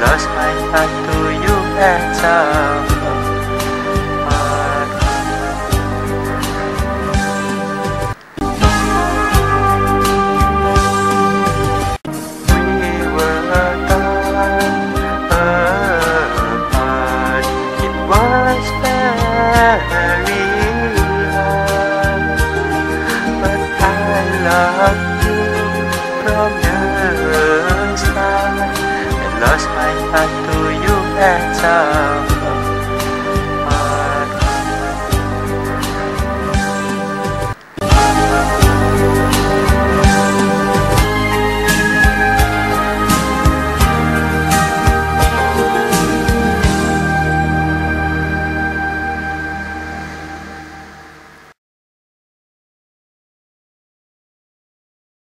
lost my heart to you and someone. I lost my heart to you and someone.